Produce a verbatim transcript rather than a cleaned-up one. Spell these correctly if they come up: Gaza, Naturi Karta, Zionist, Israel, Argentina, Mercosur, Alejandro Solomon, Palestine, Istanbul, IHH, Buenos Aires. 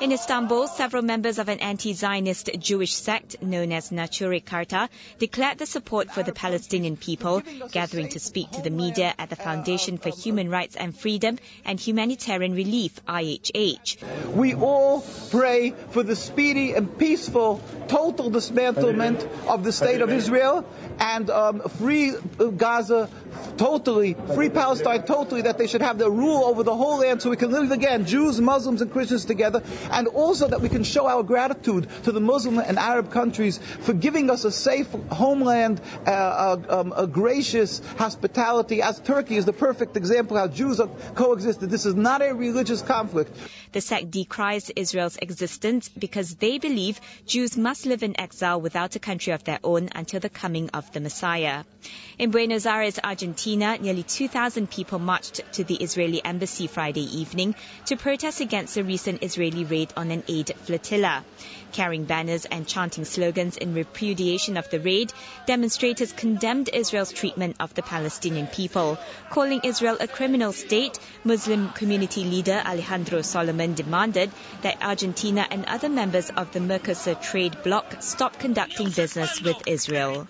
In Istanbul, several members of an anti-Zionist Jewish sect known as Naturi Karta declared their support for the Palestinian people, gathering to speak to the media at the Foundation for Human Rights and Freedom and Humanitarian Relief, I H H. We all pray for the speedy and peaceful total dismantlement of the state of Israel and um, free Gaza totally, free Palestine totally, that they should have their rule over the whole land so we can live again, Jews, Muslims and Christians together, and also that we can show our gratitude to the Muslim and Arab countries for giving us a safe homeland, uh, uh, um, a gracious hospitality, as Turkey is the perfect example how Jews coexisted. This is not a religious conflict. The sect decries Israel's existence because they believe Jews must live in exile without a country of their own until the coming of the Messiah. In Buenos Aires, Argentina, nearly two thousand people marched to the Israeli embassy Friday evening to protest against the recent Israeli raid on an aid flotilla. Carrying banners and chanting slogans in repudiation of the raid, demonstrators condemned Israel's treatment of the Palestinian people, calling Israel a criminal state. Muslim community leader Alejandro Solomon demanded that Argentina and other members of the Mercosur trade bloc stop conducting business with Israel.